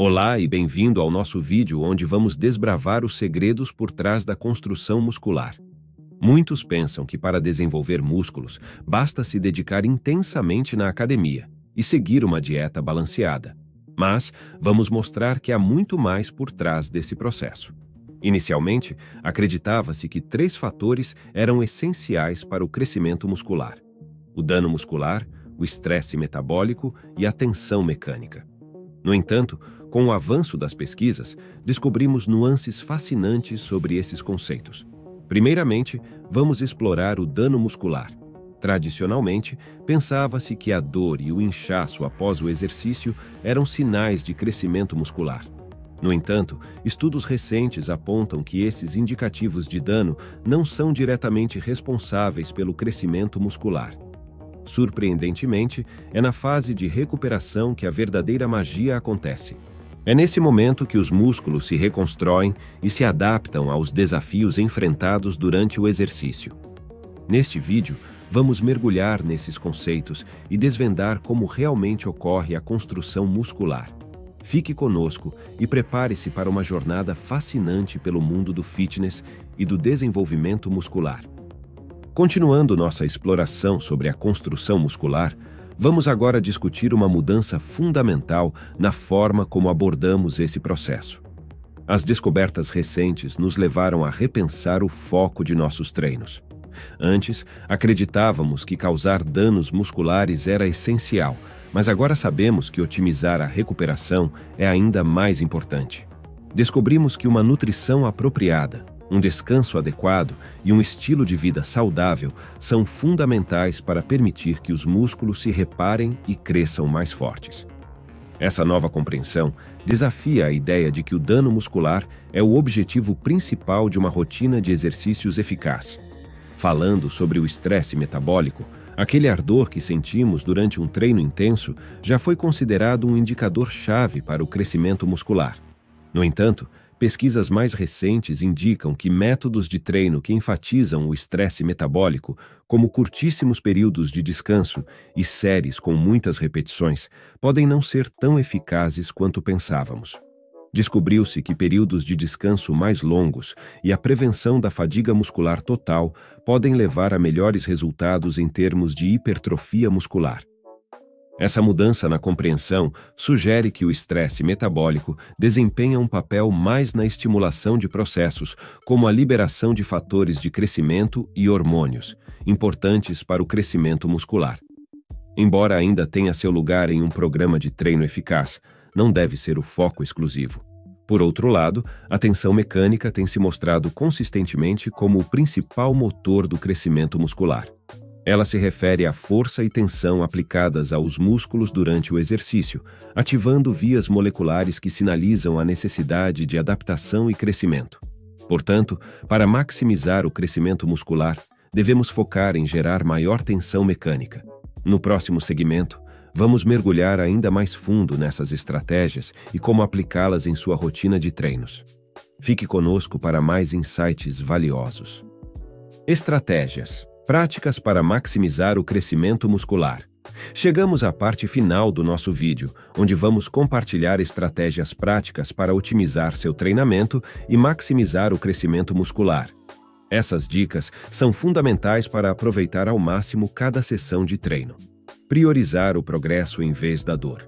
Olá e bem-vindo ao nosso vídeo onde vamos desbravar os segredos por trás da construção muscular. Muitos pensam que para desenvolver músculos, basta se dedicar intensamente na academia e seguir uma dieta balanceada. Mas vamos mostrar que há muito mais por trás desse processo. Inicialmente, acreditava-se que 3 fatores eram essenciais para o crescimento muscular: o dano muscular, o estresse metabólico e a tensão mecânica. No entanto, com o avanço das pesquisas, descobrimos nuances fascinantes sobre esses conceitos. Primeiramente, vamos explorar o dano muscular. Tradicionalmente, pensava-se que a dor e o inchaço após o exercício eram sinais de crescimento muscular. No entanto, estudos recentes apontam que esses indicativos de dano não são diretamente responsáveis pelo crescimento muscular. Surpreendentemente, é na fase de recuperação que a verdadeira magia acontece. É nesse momento que os músculos se reconstroem e se adaptam aos desafios enfrentados durante o exercício. Neste vídeo, vamos mergulhar nesses conceitos e desvendar como realmente ocorre a construção muscular. Fique conosco e prepare-se para uma jornada fascinante pelo mundo do fitness e do desenvolvimento muscular. Continuando nossa exploração sobre a construção muscular, vamos agora discutir uma mudança fundamental na forma como abordamos esse processo. As descobertas recentes nos levaram a repensar o foco de nossos treinos. Antes, acreditávamos que causar danos musculares era essencial, mas agora sabemos que otimizar a recuperação é ainda mais importante. Descobrimos que uma nutrição apropriada, um descanso adequado e um estilo de vida saudável são fundamentais para permitir que os músculos se reparem e cresçam mais fortes. Essa nova compreensão desafia a ideia de que o dano muscular é o objetivo principal de uma rotina de exercícios eficaz. Falando sobre o estresse metabólico, aquele ardor que sentimos durante um treino intenso já foi considerado um indicador-chave para o crescimento muscular. No entanto, pesquisas mais recentes indicam que métodos de treino que enfatizam o estresse metabólico, como curtíssimos períodos de descanso e séries com muitas repetições, podem não ser tão eficazes quanto pensávamos. Descobriu-se que períodos de descanso mais longos e a prevenção da fadiga muscular total podem levar a melhores resultados em termos de hipertrofia muscular. Essa mudança na compreensão sugere que o estresse metabólico desempenha um papel mais na estimulação de processos, como a liberação de fatores de crescimento e hormônios, importantes para o crescimento muscular. Embora ainda tenha seu lugar em um programa de treino eficaz, não deve ser o foco exclusivo. Por outro lado, a tensão mecânica tem se mostrado consistentemente como o principal motor do crescimento muscular. Ela se refere à força e tensão aplicadas aos músculos durante o exercício, ativando vias moleculares que sinalizam a necessidade de adaptação e crescimento. Portanto, para maximizar o crescimento muscular, devemos focar em gerar maior tensão mecânica. No próximo segmento, vamos mergulhar ainda mais fundo nessas estratégias e como aplicá-las em sua rotina de treinos. Fique conosco para mais insights valiosos. Estratégias. Práticas para maximizar o crescimento muscular. Chegamos à parte final do nosso vídeo, onde vamos compartilhar estratégias práticas para otimizar seu treinamento e maximizar o crescimento muscular. Essas dicas são fundamentais para aproveitar ao máximo cada sessão de treino. Priorizar o progresso em vez da dor.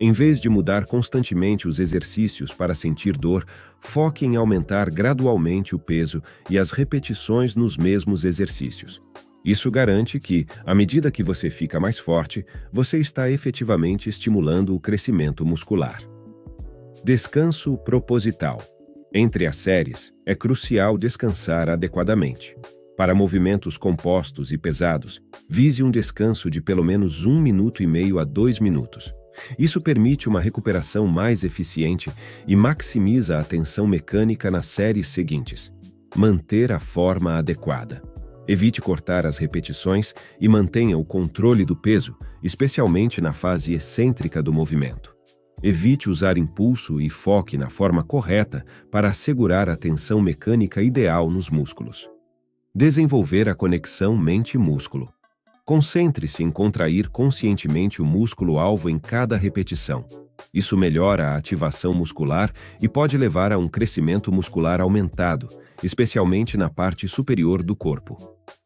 Em vez de mudar constantemente os exercícios para sentir dor, foque em aumentar gradualmente o peso e as repetições nos mesmos exercícios. Isso garante que, à medida que você fica mais forte, você está efetivamente estimulando o crescimento muscular. Descanso proposital. Entre as séries, é crucial descansar adequadamente. Para movimentos compostos e pesados, vise um descanso de pelo menos 1,5 minuto a 2 minutos. Isso permite uma recuperação mais eficiente e maximiza a tensão mecânica nas séries seguintes. Manter a forma adequada. Evite cortar as repetições e mantenha o controle do peso, especialmente na fase excêntrica do movimento. Evite usar impulso e foque na forma correta para assegurar a tensão mecânica ideal nos músculos. Desenvolver a conexão mente-músculo. Concentre-se em contrair conscientemente o músculo-alvo em cada repetição. Isso melhora a ativação muscular e pode levar a um crescimento muscular aumentado, especialmente na parte superior do corpo.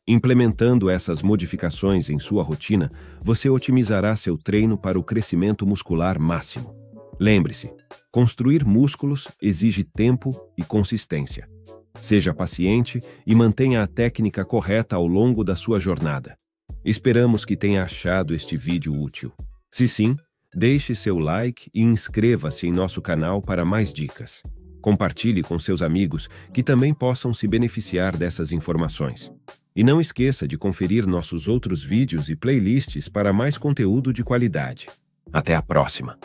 Implementando essas modificações em sua rotina, você otimizará seu treino para o crescimento muscular máximo. Lembre-se, construir músculos exige tempo e consistência. Seja paciente e mantenha a técnica correta ao longo da sua jornada. Esperamos que tenha achado este vídeo útil. Se sim, deixe seu like e inscreva-se em nosso canal para mais dicas. Compartilhe com seus amigos que também possam se beneficiar dessas informações. E não esqueça de conferir nossos outros vídeos e playlists para mais conteúdo de qualidade. Até a próxima!